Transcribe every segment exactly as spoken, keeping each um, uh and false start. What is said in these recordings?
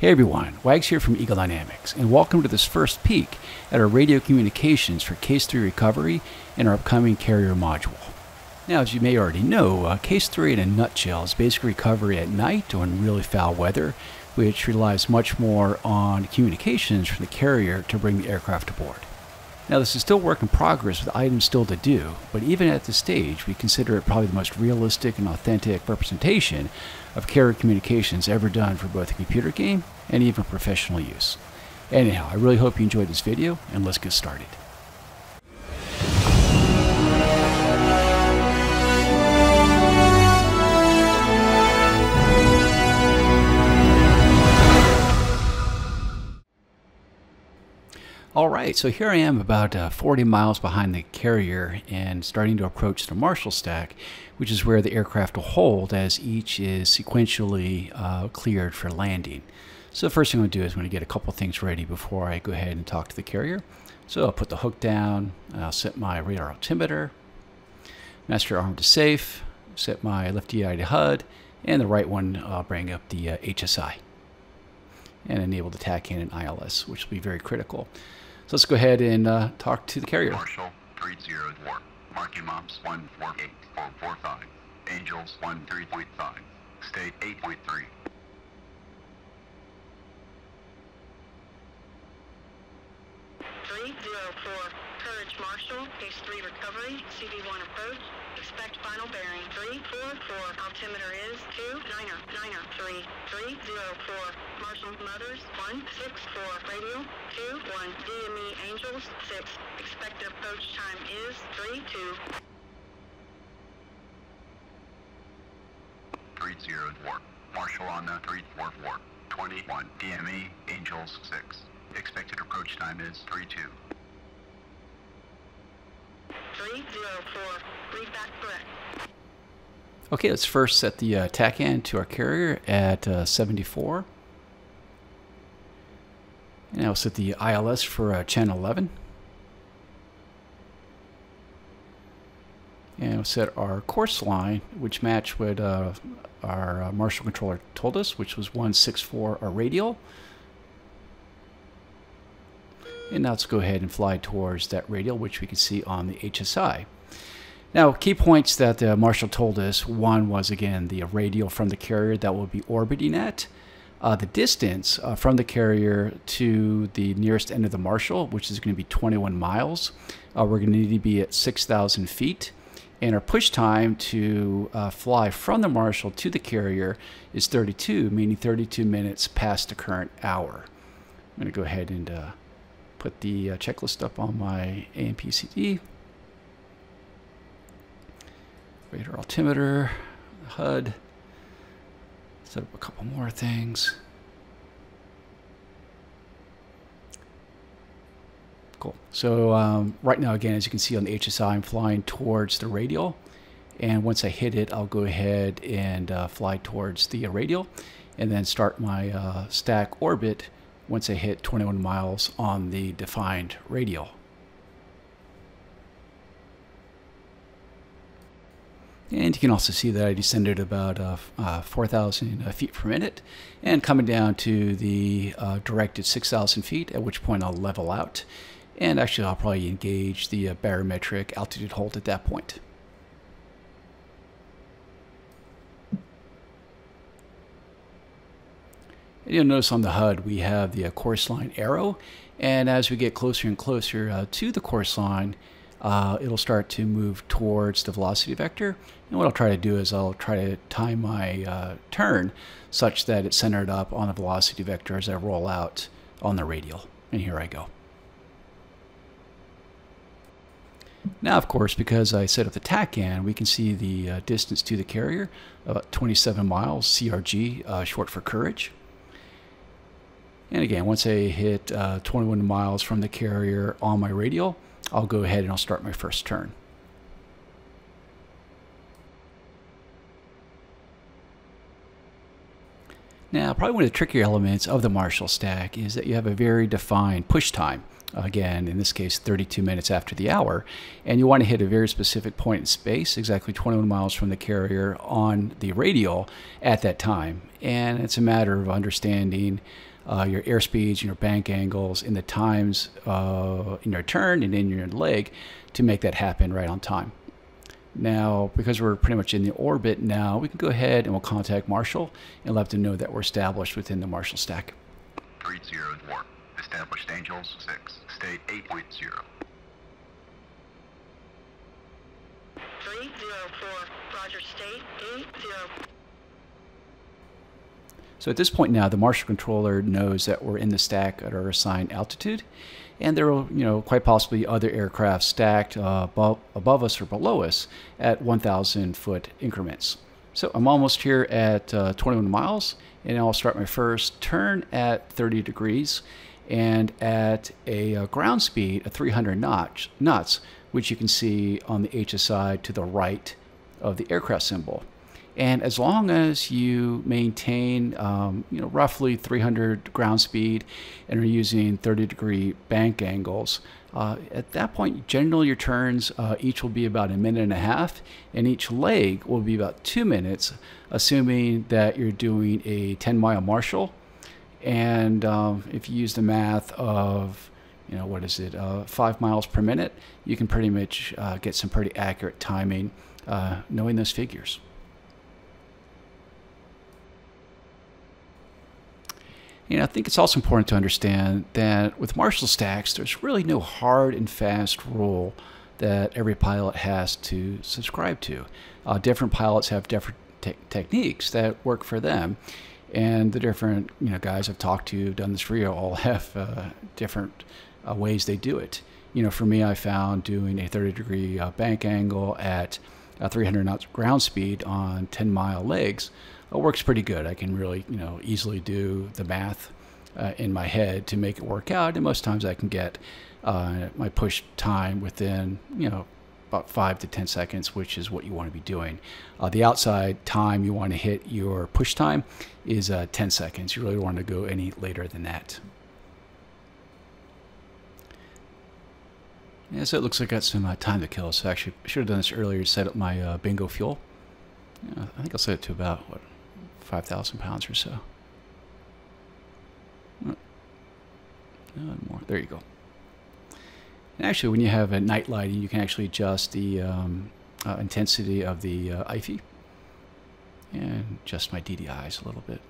Hey everyone, Wags here from Eagle Dynamics, and welcome to this first peek at our radio communications for Case three recovery and our upcoming carrier module. Now, as you may already know, uh, Case three in a nutshell is basic recovery at night or in really foul weather, which relies much more on communications from the carrier to bring the aircraft aboard. Now, this is still work in progress with items still to do, but even at this stage, we consider it probably the most realistic and authentic representation of carrier communications ever done for both a computer game and even professional use. Anyhow, I really hope you enjoyed this video, and let's get started. Alright, so here I am about uh, forty miles behind the carrier and starting to approach the Marshall Stack, which is where the aircraft will hold as each is sequentially uh, cleared for landing. So the first thing I'm going to do is I'm going to get a couple things ready before I go ahead and talk to the carrier. So I'll put the hook down, I'll set my radar altimeter, master arm to safe, set my left D D I to H U D, and the right one I'll bring up the uh, H S I and enable the TACAN and I L S, which will be very critical. So let's go ahead and uh, talk to the carrier. Marshall three zero four, marking Mops one four eight four four five, Angels one three point five, State eight point three. three zero four, Courage Marshall, Case three recovery, C D one approach, expect final bearing three four four, altimeter is two niner niner three, three zero four, Marshall Mothers one six four, radio two one, D M E Angels six, expect approach time is three two. three zero four, Marshall on the three four four, twenty-one, D M E Angels six. Expected approach time is three two. three zero four, read back correct. Okay, let's first set the uh, TACAN to our carrier at uh, seventy-four. And I'll set the I L S for uh, channel eleven. And we'll set our course line, which matched what uh, our uh, Marshall controller told us, which was one six four, our radial. And now let's go ahead and fly towards that radial, which we can see on the H S I. Now, key points that uh, Marshall told us, one was, again, the radial from the carrier that we'll be orbiting at, uh, the distance uh, from the carrier to the nearest end of the Marshall, which is going to be twenty-one miles. Uh, we're going to need to be at six thousand feet. And our push time to uh, fly from the Marshall to the carrier is thirty-two, meaning thirty-two minutes past the current hour. I'm going to go ahead and... Uh, put the uh, checklist up on my A M P C D, radar altimeter, H U D, set up a couple more things. Cool. So um, right now, again, as you can see on the H S I, I'm flying towards the radial, and once I hit it, I'll go ahead and uh, fly towards the uh, radial and then start my uh, stack orbit once I hit twenty-one miles on the defined radial. And you can also see that I descended about uh, uh, four thousand feet per minute and coming down to the uh, directed six thousand feet, at which point I'll level out. And actually, I'll probably engage the uh, barometric altitude hold at that point. You'll notice on the H U D we have the uh, course line arrow, and as we get closer and closer uh, to the course line, uh, it'll start to move towards the velocity vector. And what I'll try to do is I'll try to time my uh, turn such that it's centered up on the velocity vector as I roll out on the radial. And here I go. Now, of course, because I set up the TACAN, we can see the uh, distance to the carrier, about twenty-seven miles, C R G, uh, short for Courage. And again, once I hit uh, twenty-one miles from the carrier on my radial, I'll go ahead and I'll start my first turn. Now, probably one of the trickier elements of the Marshall Stack is that you have a very defined push time. Again, in this case, thirty-two minutes after the hour. And you want to hit a very specific point in space, exactly twenty-one miles from the carrier on the radial at that time. And it's a matter of understanding uh, your airspeeds, your bank angles, and the times uh, in your turn and in your leg to make that happen right on time. Now, because we're pretty much in the orbit now, we can go ahead and we'll contact Marshall and let them know that we're established within the Marshall Stack. three zero four, established Angels six, state eight point zero. three zero four, Roger, state eight zero. So at this point now, the Marshall controller knows that we're in the stack at our assigned altitude, and there will, you know, quite possibly other aircraft stacked uh, above, above us or below us at one thousand foot increments. So I'm almost here at uh, twenty-one miles, and I'll start my first turn at thirty degrees and at a uh, ground speed of three hundred knots, which you can see on the H S I to the right of the aircraft symbol. And as long as you maintain, um, you know, roughly three hundred ground speed and are using thirty degree bank angles, uh, at that point, generally your turns, uh, each will be about a minute and a half, and each leg will be about two minutes, assuming that you're doing a ten mile Marshall. And um, if you use the math of, you know, what is it, uh, five miles per minute, you can pretty much uh, get some pretty accurate timing uh, knowing those figures. You know, I think it's also important to understand that with Marshall stacks, there's really no hard and fast rule that every pilot has to subscribe to. Uh, different pilots have different te techniques that work for them, and the different, you know, guys I've talked to, done this for you, all have uh, different uh, ways they do it. You know, for me, I found doing a thirty degree uh, bank angle at uh, three hundred knots ground speed on ten mile legs. It works pretty good. I can really, you know, easily do the math uh, in my head to make it work out. And most times I can get uh, my push time within, you know, about five to ten seconds, which is what you want to be doing. Uh, the outside time you want to hit your push time is uh, ten seconds. You really don't want to go any later than that. Yeah, so it looks like I got some uh, time to kill. So I actually should have done this earlier to set up my uh, bingo fuel. Yeah, I think I'll set it to about, what, five thousand pounds or so. No, more. There you go. And actually, when you have a night lighting, you can actually adjust the um, uh, intensity of the uh, I F E and adjust my D D Is a little bit.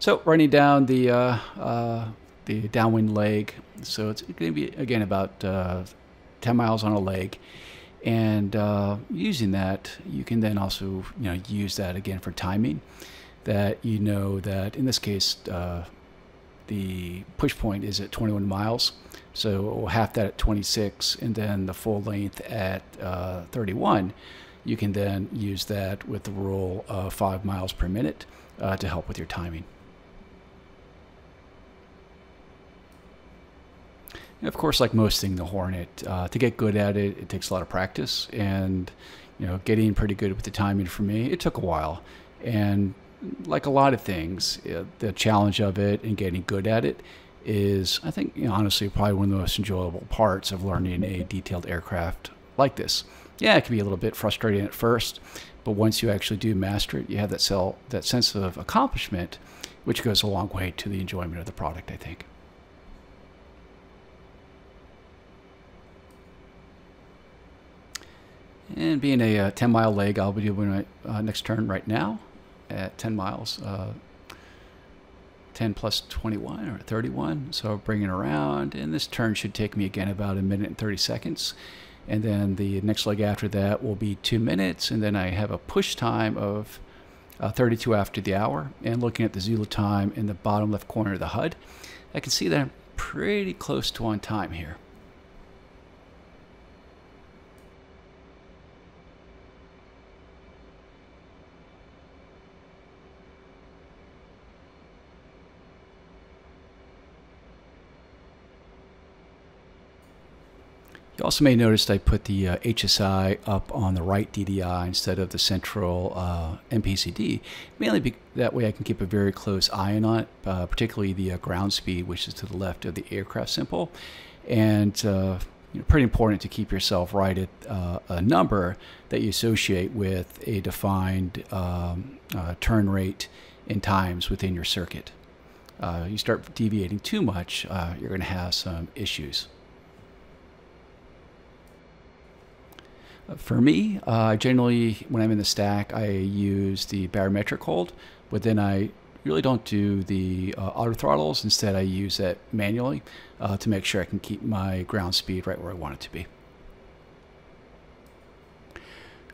So running down the uh, uh, the downwind leg, so it's going to be again about uh, ten miles on a leg. And uh, using that, you can then also, you know, use that again for timing, that you know that in this case, uh, the push point is at twenty-one miles. So we'll half that at twenty-six and then the full length at uh, thirty-one. You can then use that with the rule of five miles per minute uh, to help with your timing. And of course, like most thing, the Hornet, uh, to get good at it, it takes a lot of practice. And, you know, getting pretty good with the timing for me, it took a while. And like a lot of things, uh, the challenge of it and getting good at it is, I think, you know, honestly, probably one of the most enjoyable parts of learning a detailed aircraft like this. Yeah, it can be a little bit frustrating at first, but once you actually do master it, you have that, self, that sense of accomplishment, which goes a long way to the enjoyment of the product, I think. And being a uh, ten mile leg, I'll be doing my uh, next turn right now at ten miles, uh, ten plus twenty-one or thirty-one. So I'll bring it around, and this turn should take me again about a minute and thirty seconds. And then the next leg after that will be two minutes. And then I have a push time of uh, thirty-two after the hour. And looking at the Zulu time in the bottom left corner of the H U D, I can see that I'm pretty close to on time here. You also may notice I put the uh, H S I up on the right D D I instead of the central uh, M P C D, mainly be that way I can keep a very close eye on it, uh, particularly the uh, ground speed, which is to the left of the aircraft symbol. And uh, you know, pretty important to keep yourself right at uh, a number that you associate with a defined um, uh, turn rate and times within your circuit. Uh, you start deviating too much, uh, you're going to have some issues. For me, uh, generally when I'm in the stack, I use the barometric hold, but then I really don't do the uh, auto throttles. Instead, I use that manually uh, to make sure I can keep my ground speed right where I want it to be.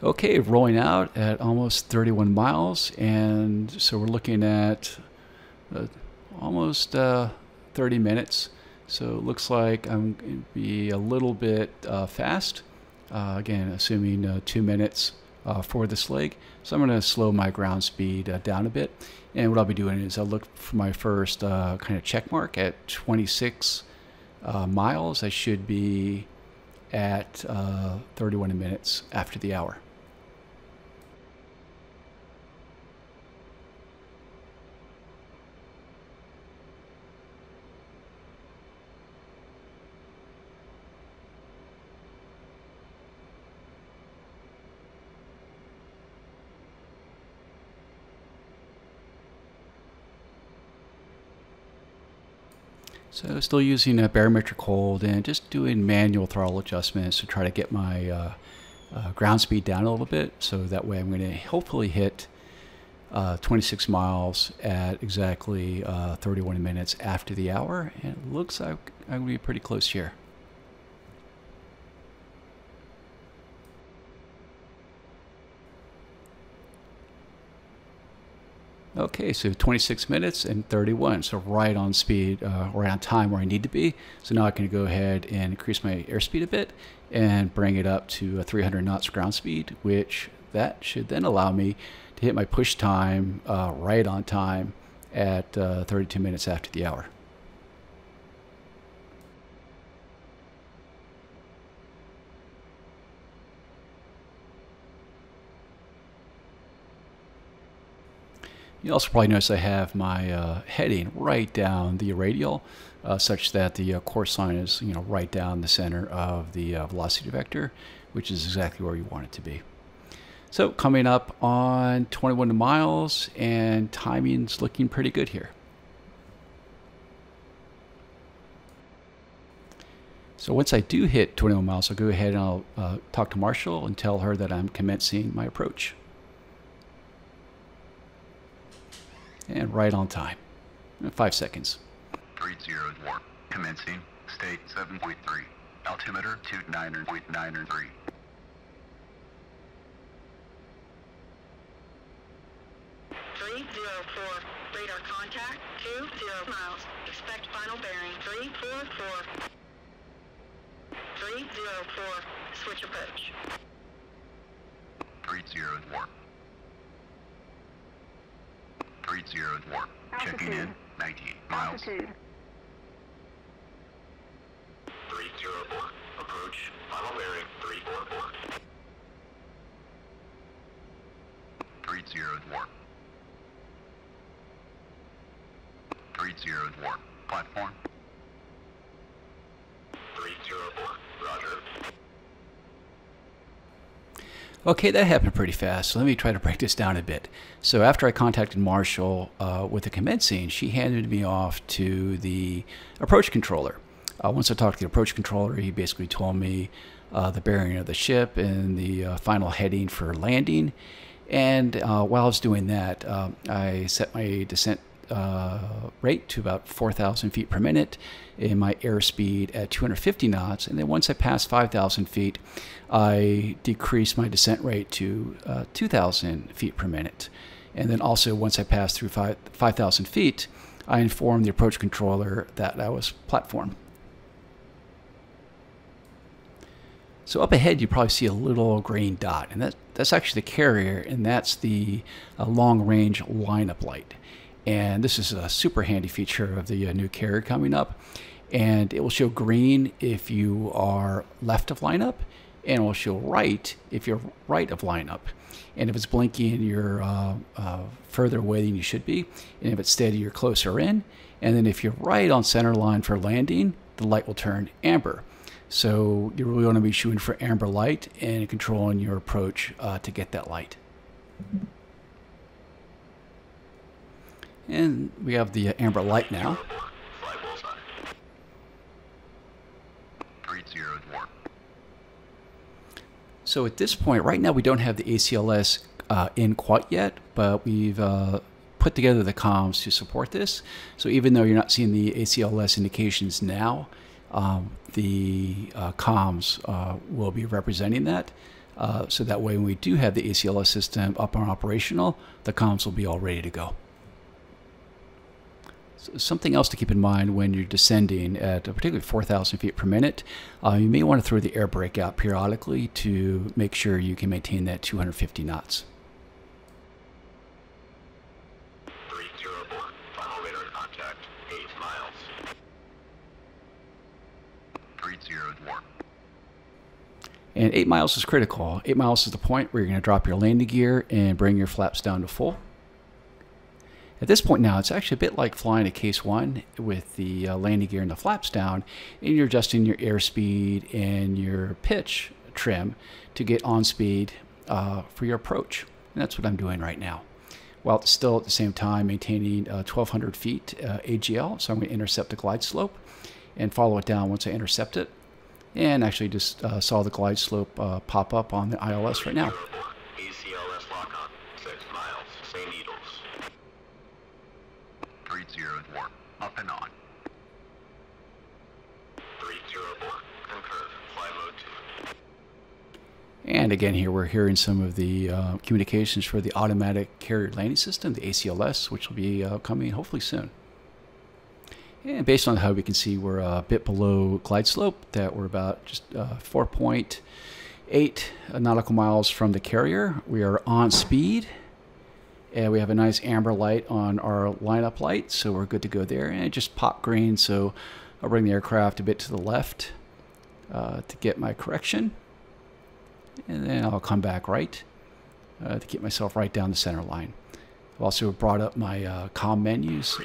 Okay, rolling out at almost thirty-one miles, and so we're looking at uh, almost uh, thirty minutes. So it looks like I'm going to be a little bit uh, fast. Uh, again, assuming uh, two minutes uh, for this leg. So I'm going to slow my ground speed uh, down a bit. And what I'll be doing is I'll look for my first uh, kind of check mark at twenty-six uh, miles. I should be at uh, thirty-one minutes after the hour. So still using a barometric hold and just doing manual throttle adjustments to try to get my uh, uh, ground speed down a little bit. So that way I'm going to hopefully hit uh, twenty-six miles at exactly uh, thirty-one minutes after the hour. And it looks like I'm going to be pretty close here. Okay, so twenty-six minutes and thirty-one, so right on speed, uh, right on time where I need to be. So now I can go ahead and increase my airspeed a bit and bring it up to a three hundred knots ground speed, which that should then allow me to hit my push time uh, right on time at uh, thirty-two minutes after the hour. You also probably notice I have my uh, heading right down the radial, uh, such that the uh, course line is, you know, right down the center of the uh, velocity vector, which is exactly where you want it to be. So coming up on twenty-one miles, and timing's looking pretty good here. So once I do hit twenty-one miles, I'll go ahead and I'll uh, talk to Marshall and tell her that I'm commencing my approach. And right on time. Five seconds. three zero one. Commencing. State seven point three. Altimeter two nine point nine three. three zero four. Radar contact two zero miles. Expect final bearing three four four. three zero four. Switch approach. three zero one. three zero four. Checking in. ninety miles. Altitude. three zero four. Approach. Final bearing. three four four. three zero four. three zero four. Platform. three zero four. Roger. Okay, that happened pretty fast, so let me try to break this down a bit. So after I contacted Marshall uh, with the commencing, she handed me off to the approach controller. Uh, once I talked to the approach controller, he basically told me uh, the bearing of the ship and the uh, final heading for landing. And uh, while I was doing that, uh, I set my descent uh, rate to about four thousand feet per minute and my airspeed at two hundred fifty knots. And then once I passed five thousand feet, I decreased my descent rate to uh, two thousand feet per minute. And then also once I passed through five thousand feet, I informed the approach controller that I was platform. So up ahead, you probably see a little green dot, and that, that's actually the carrier, and that's the uh, long-range lineup light. And this is a super handy feature of the uh, new carrier coming up. And it will show green if you are left of lineup, and it will show right if you're right of lineup. And if it's blinking, you're uh, uh, further away than you should be. And if it's steady, you're closer in. And then if you're right on center line for landing, the light will turn amber. So you really want to be shooting for amber light and controlling your approach uh, to get that light. And we have the amber light now. So at this point, right now we don't have the A C L S uh, in quite yet, but we've uh, put together the comms to support this. So even though you're not seeing the A C L S indications now, um, the uh, comms uh, will be representing that. Uh, so that way when we do have the A C L S system up and operational, the comms will be all ready to go. So something else to keep in mind when you're descending at particularly four thousand feet per minute, uh, you may want to throw the air brake out periodically to make sure you can maintain that two hundred fifty knots. And eight miles is critical. Eight miles is the point where you're going to drop your landing gear and bring your flaps down to full. At this point now, it's actually a bit like flying a Case one with the uh, landing gear and the flaps down, and you're adjusting your airspeed and your pitch trim to get on speed uh, for your approach. And that's what I'm doing right now, while still at the same time maintaining uh, twelve hundred feet uh, A G L. So I'm going to intercept the glide slope and follow it down once I intercept it. And actually just uh, saw the glide slope uh, pop up on the I L S right now. A C L S lock on, six miles, same needles. three zero one, up and on. three zero one, concurve, fly mode two. And again here we're hearing some of the uh, communications for the automatic carrier landing system, the A C L S, which will be uh, coming hopefully soon. And based on the H U D, we can see we're a bit below glide slope, that we're about just uh, four point eight nautical miles from the carrier. We are on speed, and we have a nice amber light on our lineup light, so we're good to go there. And it just popped green, so I'll bring the aircraft a bit to the left uh, to get my correction. And then I'll come back right uh, to get myself right down the center line. I've also brought up my uh, comm menus.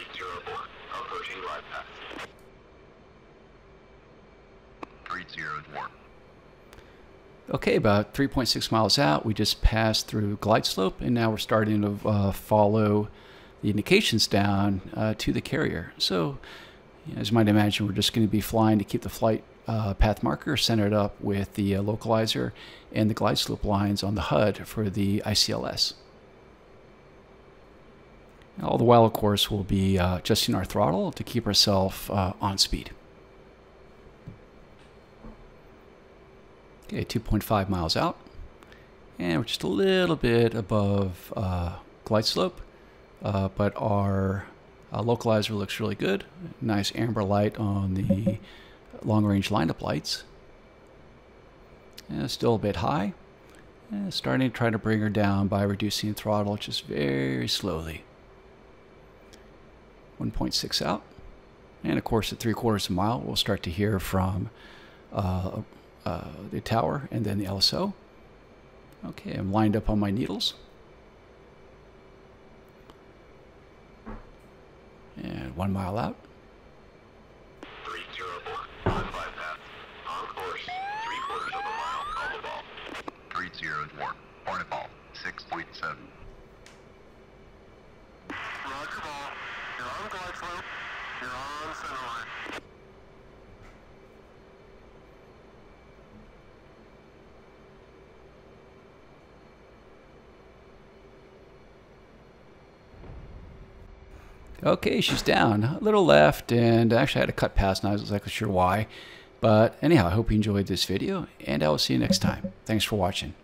Okay, about three point six miles out, we just passed through glide slope, and now we're starting to uh, follow the indications down uh, to the carrier. So, you know, as you might imagine, we're just going to be flying to keep the flight uh, path marker centered up with the uh, localizer and the glide slope lines on the H U D for the I C L S. All the while, of course, we'll be uh, adjusting our throttle to keep ourselves uh, on speed. Okay, two point five miles out, and we're just a little bit above uh, glide slope, uh, but our uh, localizer looks really good. Nice amber light on the long-range lineup lights. And still a bit high. And starting to try to bring her down by reducing throttle just very slowly. one point six out, and of course at three quarters of a mile we'll start to hear from Uh, Uh, the tower and then the L S O. Okay, I'm lined up on my needles. And one mile out. Three, zero, one, on bypass. On course. Three quarters of a mile. Call the ball. Three, zero, one. Hornet ball. Six point seven. Roger ball. You're on glide slope. You're on center line. Okay, she's down. A little left, and actually I had to cut past, and I wasn't exactly sure why. But anyhow, I hope you enjoyed this video, and I will see you next time. Thanks for watching.